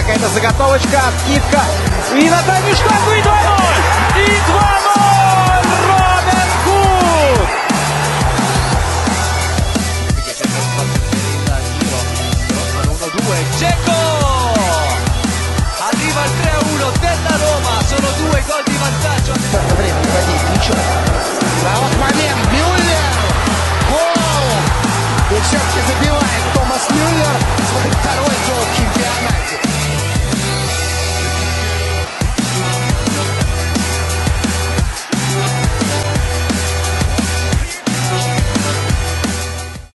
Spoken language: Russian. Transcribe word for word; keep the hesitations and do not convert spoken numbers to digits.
какая-то заготовочка, откидка. И на дальнюю штангу, и два ноль! И два ноль! Робер Гуд! Чеков! Arriva il tre a uno della Roma, sono due gol di vantaggio. А вот момент, Мюллер! Гол! И все-таки забивает Томас Мюллер.